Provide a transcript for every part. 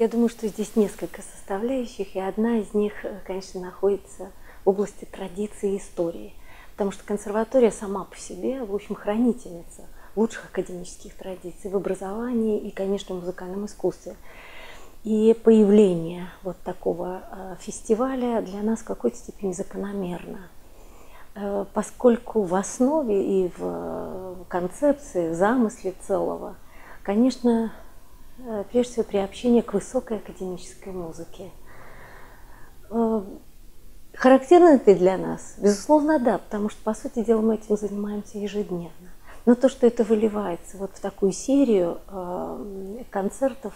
Я думаю, что здесь несколько составляющих, и одна из них, конечно, находится в области традиции и истории. Потому что консерватория сама по себе, в общем, хранительница лучших академических традиций в образовании и, конечно, в музыкальном искусстве. И появление вот такого фестиваля для нас в какой-то степени закономерно, поскольку в основе и в концепции, в замысле целого, конечно, прежде всего приобщение к высокой академической музыке. Характерно это для нас? Безусловно, да, потому что, по сути дела, мы этим занимаемся ежедневно. Но то, что это выливается вот в такую серию концертов,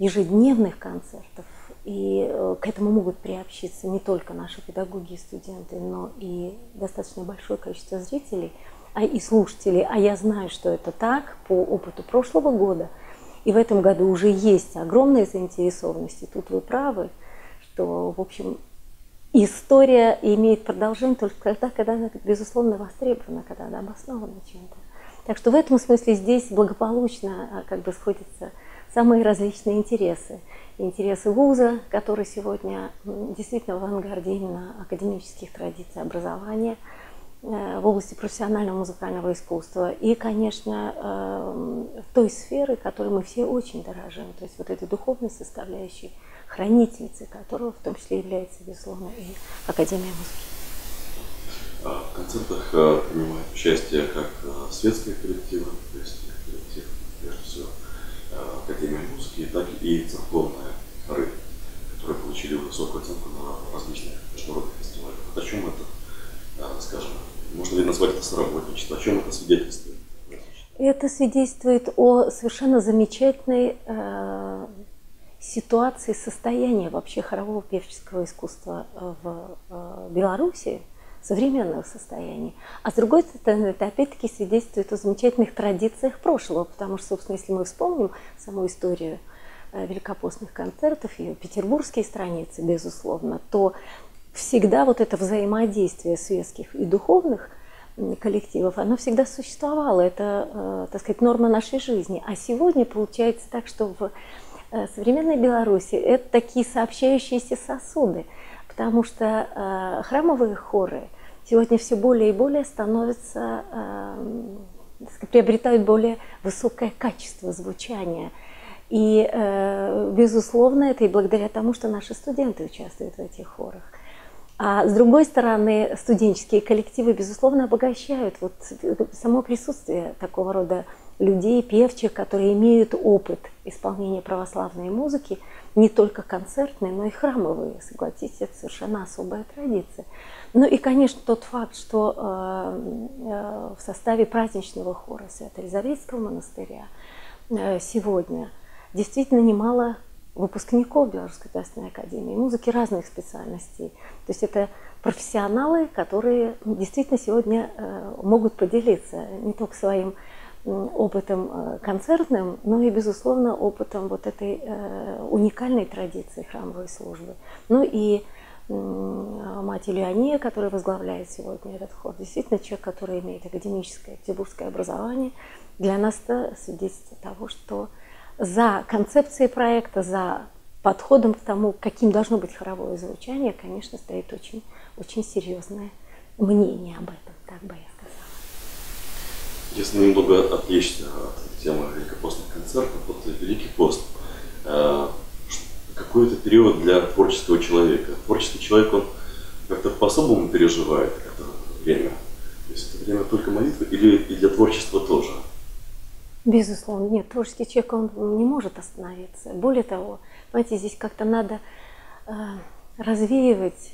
ежедневных концертов, и к этому могут приобщиться не только наши педагоги и студенты, но и достаточно большое количество зрителей и слушателей. А я знаю, что это так по опыту прошлого года. И в этом году уже есть огромная заинтересованность. И тут вы правы, что, в общем, история имеет продолжение только тогда, когда она, безусловно, востребована, когда она обоснована чем-то. Так что в этом смысле здесь благополучно как бы сходятся самые различные интересы. Интересы вуза, который сегодня действительно в авангарде именно академических традиций образования в области профессионального музыкального искусства и, конечно, той сферы, которой мы все очень дорожим, то есть вот этой духовной составляющей, хранительницей которого в том числе является, безусловно, и Академия музыки. В концертах принимают участие как светские коллективы, то есть коллектив, прежде всего, Академия музыки, так и церковные хоры, которые получили высокую оценку на различных международных фестивалях. Вот о чем это, скажем, можно ли назвать это сработничество, о чем это свидетельствует? Это свидетельствует о совершенно замечательной ситуации, состоянии вообще хорового певческого искусства в Беларуси, современного состояния. А с другой стороны, это опять-таки свидетельствует о замечательных традициях прошлого, потому что, собственно, если мы вспомним саму историю великопостных концертов и петербургские страницы, безусловно, то всегда вот это взаимодействие светских и духовных коллективов, оно всегда существовало, это, так сказать, норма нашей жизни. А сегодня получается так, что в современной Беларуси это такие сообщающиеся сосуды, потому что храмовые хоры сегодня все более и более становятся, приобретают более высокое качество звучания. И, безусловно, это и благодаря тому, что наши студенты участвуют в этих хорах. А с другой стороны, студенческие коллективы, безусловно, обогащают вот само присутствие такого рода людей, певчих, которые имеют опыт исполнения православной музыки, не только концертные, но и храмовые, согласитесь, это совершенно особая традиция. Ну и, конечно, тот факт, что в составе праздничного хора Свято-Елисаветинского монастыря сегодня действительно немало выпускников Белорусской государственной академии музыки разных специальностей. То есть это профессионалы, которые действительно сегодня могут поделиться не только своим опытом концертным, но и, безусловно, опытом вот этой уникальной традиции храмовой службы. Ну и мать Леония, которая возглавляет сегодня этот хор, действительно человек, который имеет академическое петербургское образование, для нас это свидетельство того, что за концепцией проекта, за подходом к тому, каким должно быть хоровое звучание, конечно, стоит очень, очень серьезное мнение об этом, так бы я сказала. Если немного отвлечься от темы великопостных концертов, вот Великий пост, какой это период для творческого человека? Творческий человек, он как-то по-особому переживает это время? То есть это время только молитвы или и для творчества тоже? Безусловно, нет, творческий человек, он не может остановиться. Более того, знаете, здесь как-то надо развеивать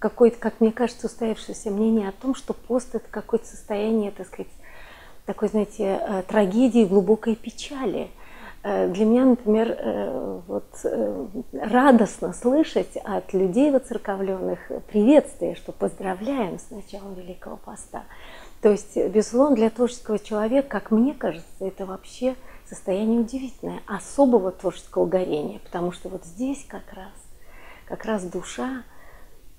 какое-то, как мне кажется, устоявшееся мнение о том, что пост – это какое-то состояние, так сказать, такой, знаете, трагедии, глубокой печали. Для меня, например, вот, радостно слышать от людей воцерковленных приветствие, что поздравляем с началом Великого Поста. То есть, безусловно, для творческого человека, как мне кажется, это вообще состояние удивительное, особого творческого горения, потому что вот здесь как раз душа,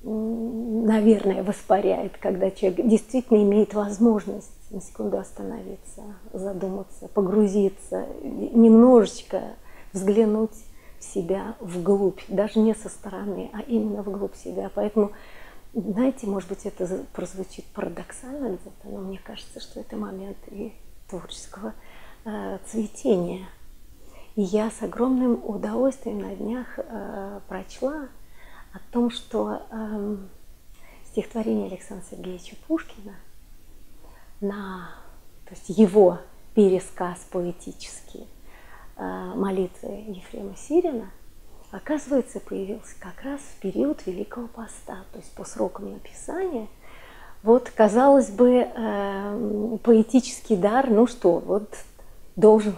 наверное, воспаряет, когда человек действительно имеет возможность на секунду остановиться, задуматься, погрузиться, немножечко взглянуть себя вглубь, даже не со стороны, а именно вглубь себя. Поэтому, знаете, может быть, это прозвучит парадоксально где-то, но мне кажется, что это момент и творческого цветения. И я с огромным удовольствием на днях прочла о том, что стихотворение Александра Сергеевича Пушкина, то есть его пересказ поэтический молитвы Ефрема Сирина, оказывается, появился как раз в период Великого Поста, то есть по срокам написания. Вот, казалось бы, поэтический дар, ну что, вот должен,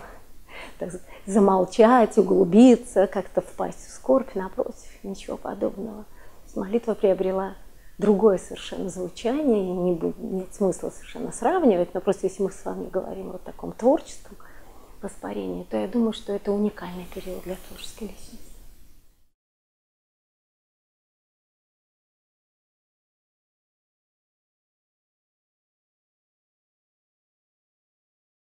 так сказать, замолчать, углубиться, как-то впасть в скорбь, напротив, ничего подобного. Молитва приобрела другое совершенно звучание, и нет смысла совершенно сравнивать, но просто если мы с вами говорим о таком творческом воспарении, то я думаю, что это уникальный период для творческой личности.